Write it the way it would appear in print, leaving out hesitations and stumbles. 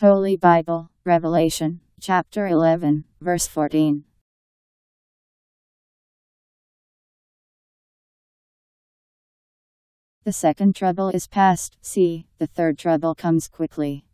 Holy Bible, Revelation, chapter 11, verse 14. The second trouble is past, see, the third trouble comes quickly.